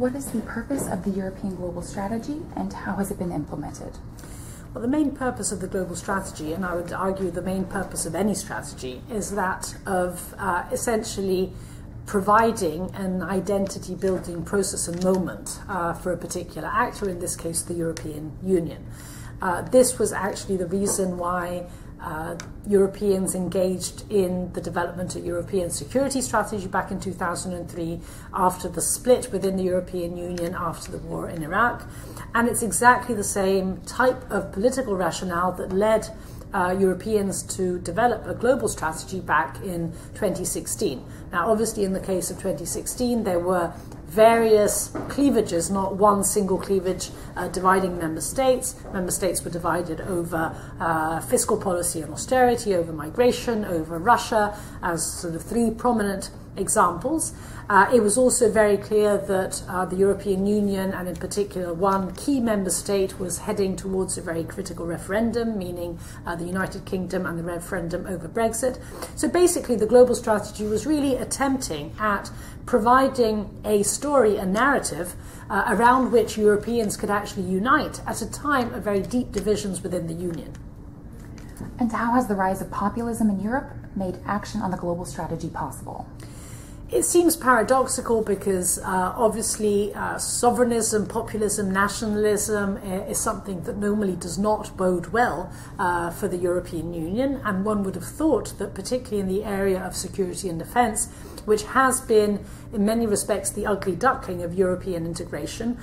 What is the purpose of the European Global Strategy and how has it been implemented? Well, the main purpose of the global strategy, and I would argue the main purpose of any strategy, is that of essentially providing an identity building process and moment for a particular actor, in this case the European Union. This was actually the reason why Europeans engaged in the development of European security strategy back in 2003 after the split within the European Union after the war in Iraq. And it's exactly the same type of political rationale that led Europeans to develop a global strategy back in 2016. Now, obviously, in the case of 2016, there were various cleavages, not one single cleavage dividing member states. Member states were divided over fiscal policy and austerity, over migration, over Russia, as sort of three prominent examples. It was also very clear that the European Union, and in particular one key member state, was heading towards a very critical referendum, meaning the United Kingdom and the referendum over Brexit. So basically the global strategy was really attempting at providing a story, a narrative around which Europeans could actually unite at a time of very deep divisions within the Union. And how has the rise of populism in Europe made action on the global strategy possible? It seems paradoxical because obviously sovereignism, populism, nationalism is something that normally does not bode well for the European Union, and one would have thought that particularly in the area of security and defence, which has been in many respects the ugly duckling of European integration,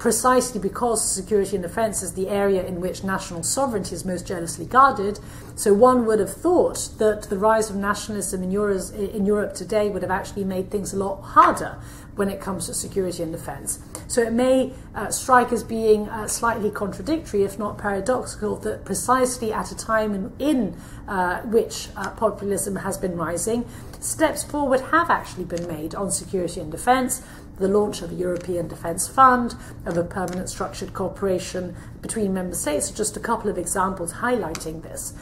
precisely because security and defence is the area in which national sovereignty is most jealously guarded. So one would have thought that the rise of nationalism in Europe today would have actually made things a lot harder when it comes to security and defence. So it may strike as being slightly contradictory, if not paradoxical, that precisely at a time in which populism has been rising, steps forward have actually been made on security and defence. The launch of a European Defence Fund, of a permanent structured cooperation between member states, are just a couple of examples highlighting this.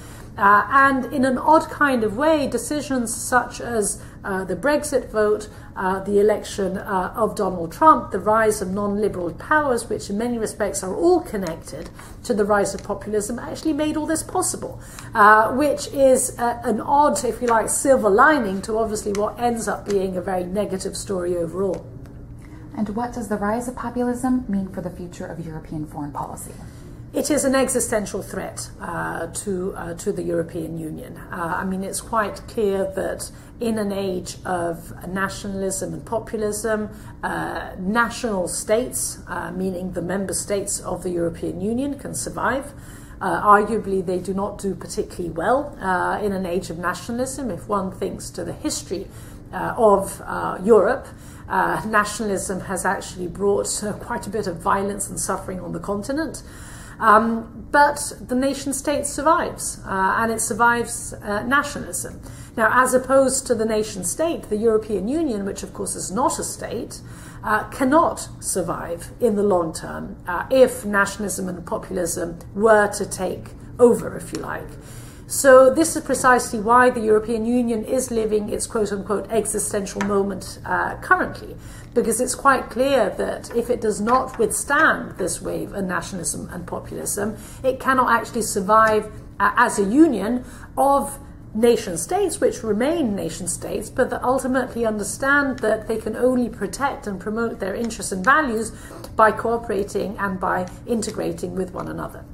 And in an odd kind of way, decisions such as the Brexit vote, the election of Donald Trump, the rise of non-liberal powers, which in many respects are all connected to the rise of populism, actually made all this possible, which is an odd, if you like, silver lining to obviously what ends up being a very negative story overall. And what does the rise of populism mean for the future of European foreign policy? It is an existential threat to the European Union. I mean, it's quite clear that in an age of nationalism and populism, national states, meaning the member states of the European Union, can survive. Arguably, they do not do particularly well in an age of nationalism. If one thinks to the history of Europe, nationalism has actually brought quite a bit of violence and suffering on the continent. But the nation state survives, and it survives nationalism. Now, as opposed to the nation state, the European Union, which of course is not a state, cannot survive in the long term if nationalism and populism were to take over, if you like. So this is precisely why the European Union is living its quote-unquote existential moment currently, because it's quite clear that if it does not withstand this wave of nationalism and populism, it cannot actually survive as a union of nation states, which remain nation states, but that ultimately understand that they can only protect and promote their interests and values by cooperating and by integrating with one another.